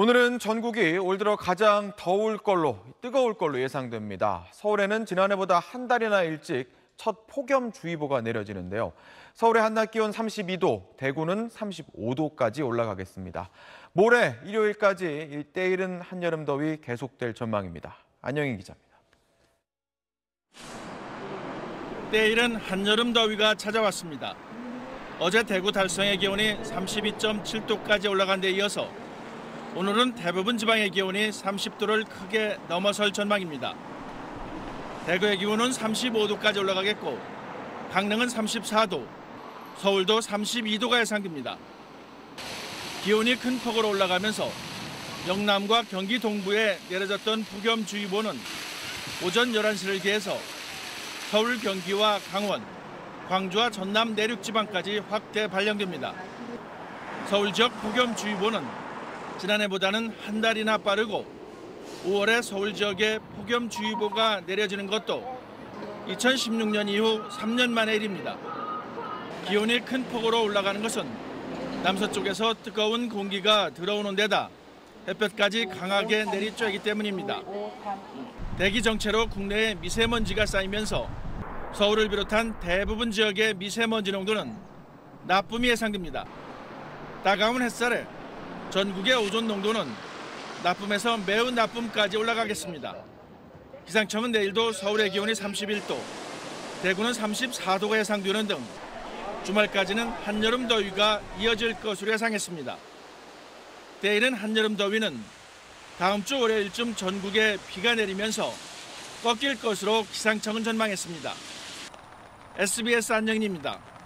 오늘은 전국이 올 들어 가장 뜨거울 걸로 예상됩니다. 서울에는 지난해보다 한 달이나 일찍 첫 폭염주의보가 내려지는데요. 서울의 한낮 기온 32도, 대구는 35도까지 올라가겠습니다. 모레 일요일까지 때이른 한여름 더위 계속될 전망입니다. 안영인 기자입니다. 때이른 한여름 더위가 찾아왔습니다. 어제 대구 달성의 기온이 32.7도까지 올라간 데 이어서 오늘은 대부분 지방의 기온이 30도를 크게 넘어설 전망입니다. 대구의 기온은 35도까지 올라가겠고 강릉은 34도, 서울도 32도가 예상됩니다. 기온이 큰 폭으로 올라가면서 영남과 경기 동부에 내려졌던 폭염주의보는 오전 11시를 기해서 서울, 경기와 강원, 광주와 전남 내륙 지방까지 확대 발령됩니다. 서울 지역 폭염주의보는 지난해보다는 한 달이나 빠르고 5월에 서울 지역에 폭염주의보가 내려지는 것도 2016년 이후 3년 만의 일입니다. 기온이 큰 폭으로 올라가는 것은 남서쪽에서 뜨거운 공기가 들어오는 데다 햇볕까지 강하게 내리쬐기 때문입니다. 대기 정체로 국내에 미세먼지가 쌓이면서 서울을 비롯한 대부분 지역의 미세먼지 농도는 나쁨이 예상됩니다. 따가운 햇살에 전국의 오존 농도는 나쁨에서 매우 나쁨까지 올라가겠습니다. 기상청은 내일도 서울의 기온이 31도, 대구는 34도가 예상되는 등 주말까지는 한여름 더위가 이어질 것으로 예상했습니다. 때이른 한여름 더위는 다음 주 월요일쯤 전국에 비가 내리면서 꺾일 것으로 기상청은 전망했습니다. SBS 안영인입니다.